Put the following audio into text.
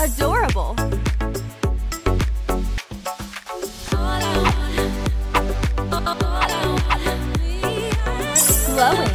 Adorable. All I want, please. Glowing.